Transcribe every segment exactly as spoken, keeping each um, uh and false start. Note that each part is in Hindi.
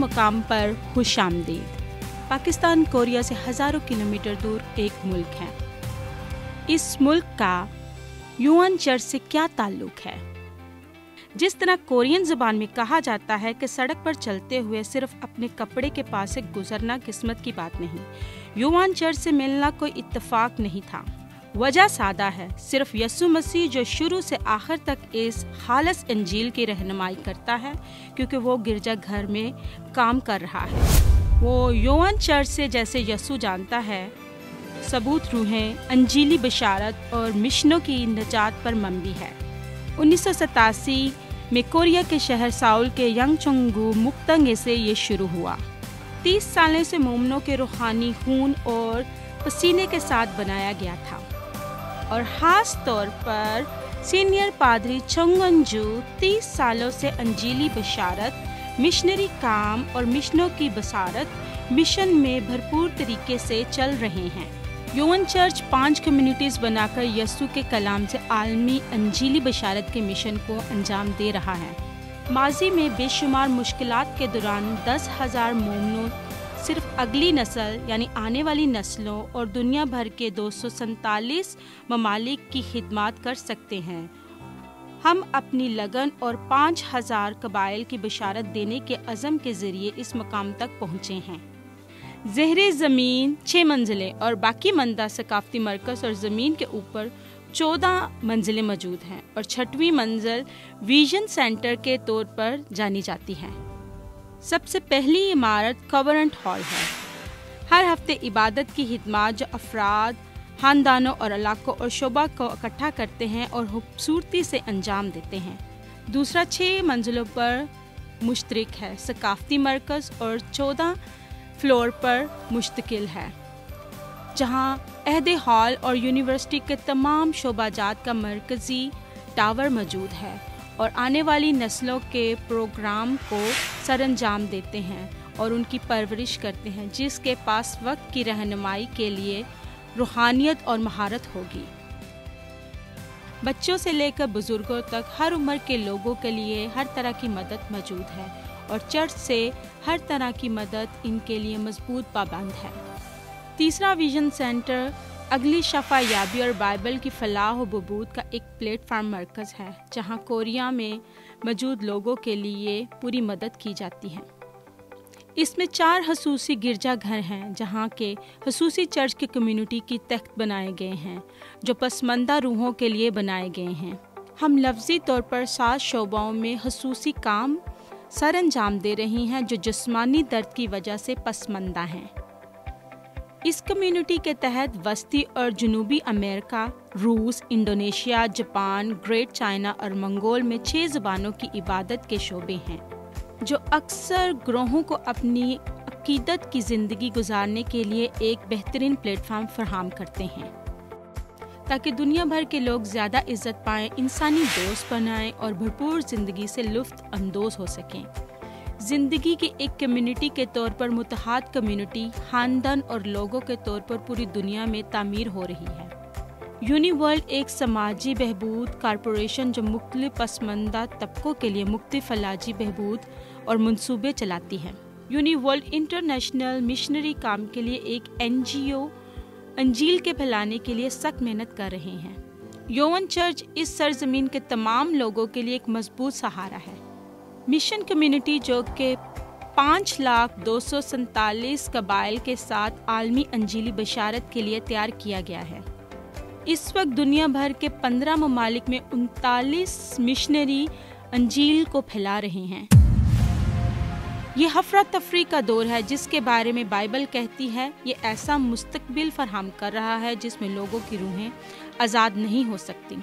मकाम पर खुशामदीद। पाकिस्तान कोरिया से हज़ारों किलोमीटर दूर एक मुल्क है। इस मुल्क का यूआन चर्च से क्या ताल्लुक़ है? जिस तरह कोरियन ज़बान में कहा जाता है कि सड़क पर चलते हुए सिर्फ अपने कपड़े के पास से गुजरना किस्मत की बात नहीं, यूआन चर्च से मिलना कोई इत्तेफाक नहीं था। वजह सादा है, सिर्फ यसु मसीह जो शुरू से आखिर तक इस खालस इंजील की रहनुमाई करता है, क्योंकि वो गिरजा घर में काम कर रहा है। वो योहान चर्च से जैसे यसु जानता है, सबूत रूहें, अंजीली बशारत और मिशनों की निजात पर मबनी है। उन्नीस सौ सतासी में कोरिया के शहर साउल के यंगचंगू मुक्तंगे से ये शुरू हुआ। तीस सालों से मोमनों के रूहानी खून और पसीने के साथ बनाया गया था और ख़ास तौर पर सीनियर पादरी चंगनजू तीस सालों से अंजीली बशारत, मिशनरी काम और मिशनों की बसारत मिशन में भरपूर तरीके से चल रहे हैं। यूएन चर्च पांच कम्युनिटीज़ बनाकर यसु के कलाम से आलमी अंजीली बशारत के मिशन को अंजाम दे रहा है। माजी में बेशुमार मुश्किलात के दौरान दस हज़ार मोमनों, सिर्फ अगली नस्ल यानी आने वाली नस्लों और दुनिया भर के दो सौ सैंतालीस ममालिक की खिदमत कर सकते हैं। हम अपनी लगन और पाँच हज़ार कबाइल की बशारत देने के अज़म के ज़रिए इस मकाम तक पहुँचे हैं। जहरे ज़मीन छः मंजिलें और बाकी मंदा सकाफ़ती मरकज़ और ज़मीन के ऊपर चौदह मंजिलें मौजूद हैं और छठवीं मंजिल विजन सेंटर के तौर पर जानी जाती है। सबसे पहली इमारत कॉन्वेंट हॉल है। हर हफ्ते इबादत की खिदमत जो अफराद, खानदानों और इलाकों और शोबा को इकट्ठा करते हैं और खूबसूरती से अंजाम देते हैं। दूसरा छः मंजिलों पर मुश्तरक है, सकाफ़ती मरकज़ और चौदह फ्लोर पर मुश्तकिल है, जहाँ अहदे हॉल और यूनिवर्सिटी के तमाम शोबाजात का मरकज़ी टावर मौजूद है और आने वाली नस्लों के प्रोग्राम को सरंजाम देते हैं और उनकी परवरिश करते हैं, जिसके पास वक्त की रहनुमाई के लिए रूहानियत और महारत होगी। बच्चों से लेकर बुज़ुर्गों तक हर उम्र के लोगों के लिए हर तरह की मदद मौजूद है और चर्च से हर तरह की मदद इनके लिए मजबूत पाबंद है। तीसरा विजन सेंटर अगली शफायाबी और बाइबल की फलाह व बहबूद का एक प्लेटफार्म मरकज़ है, जहां कोरिया में मौजूद लोगों के लिए पूरी मदद की जाती है। इसमें चार खसूसी गिरजा घर हैं, जहां के खसूसी चर्च की कम्युनिटी की तख्त बनाए गए हैं, जो पसमंदा रूहों के लिए बनाए गए हैं। हम लफ्ज़ी तौर पर सात शोबाओं में खसूसी काम सर अंजाम दे रही हैं जो जिस्मानी दर्द की वजह से पसमंदा हैं। इस कम्युनिटी के तहत वस्ती और जनूबी अमेरिका, रूस, इंडोनेशिया, जापान, ग्रेट चाइना और मंगोल में छह ज़बानों की इबादत के शोबे हैं, जो अक्सर ग्रोहों को अपनी अकीदत की ज़िंदगी गुजारने के लिए एक बेहतरीन प्लेटफार्म फराहम करते हैं, ताकि दुनिया भर के लोग ज़्यादा इज़्ज़त पाएँ, इंसानी दोस्त बनाएँ और भरपूर ज़िंदगी से लुत्फ़ अंदोज़ हो सकें। ज़िंदगी की एक कम्युनिटी के तौर पर मुतहाद कम्युनिटी, खानदान और लोगों के तौर पर पूरी दुनिया में तामीर हो रही है। यूनिवर्ल्ड एक समाजी बहबूद कारपोरेशन जो मुख्तलिफ पसमंदा तबकों के लिए मुख्तलिफ फलाजी बहबूद और मनसूबे चलाती है। यूनिवर्ल्ड इंटरनेशनल मिशनरी काम के लिए एक एन जी ओ अंजील के फैलाने के लिए सख्त मेहनत कर रहे हैं। योवन चर्च इस सरजमीन के तमाम लोगों के लिए एक मजबूत सहारा है। मिशन कम्युनिटी जो के पाँच लाख दो सौ सैंतालीस कबाइल के साथ आलमी अंजीली बशारत के लिए तैयार किया गया है। इस वक्त दुनिया भर के पंद्रह ममालिक में उनतालीस मिशनरी अंजील को फैला रहे हैं। ये हफरा तफरी का दौर है जिसके बारे में बाइबल कहती है। ये ऐसा मुस्तकबिल फरहम कर रहा है जिसमें लोगों की रूहें आज़ाद नहीं हो सकती।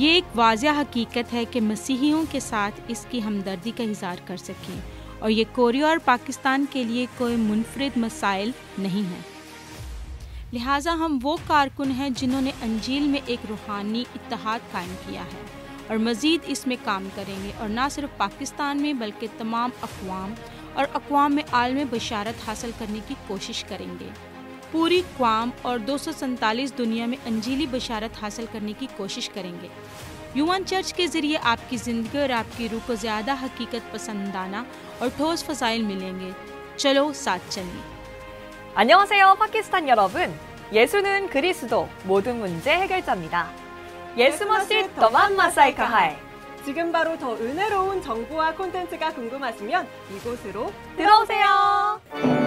ये एक वाज़ह हकीकत है कि मसीहियों के साथ इसकी हमदर्दी का इज़हार कर सकें और ये कोरिया और पाकिस्तान के लिए कोई मुनफरिद मसाइल नहीं है। लिहाजा हम वो कारकुन हैं जिन्होंने अंजील में एक रूहानी इत्तेहाद कायम किया है और मज़ीद इसमें काम करेंगे और ना सिर्फ पाकिस्तान में बल्कि तमाम अक़वाम और अक़वाम में आलमी बशारत हासिल करने की कोशिश करेंगे। पूरी क़ौम और दो सौ सैंतालीस दुनिया में अंजीली बशारत हासिल करने की कोशिश करेंगे। युवान चर्च के जरिए आपकी ज़िंदगी और आपकी रूह को ज़्यादा हकीकत पसंदाना और ठोस फसाइल मिलेंगे। चलो साथ चलिए। 안녕하세요, 파키스탄 여러분. 예수는 그리스도 모든 문제 해결자입니다. 예수 머스트 더만 마사이카하이. 지금 바로 더 은혜로운 정보와 콘텐츠가 궁금하시면 이곳으로 들어오세요.